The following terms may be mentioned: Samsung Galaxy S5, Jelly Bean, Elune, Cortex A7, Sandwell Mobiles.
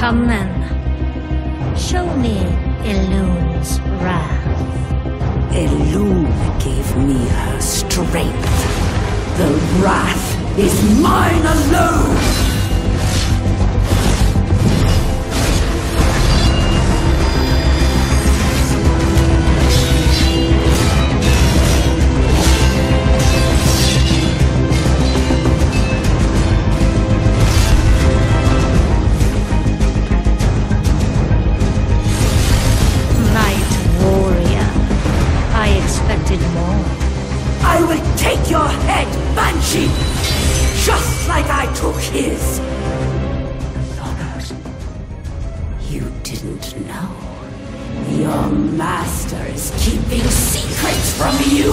Come then, show me Elune's wrath. Elune gave me her strength. The wrath is mine alone! I will take your head, Banshee! Just like I took his! And honored. You didn't know. Your master is keeping secrets from you!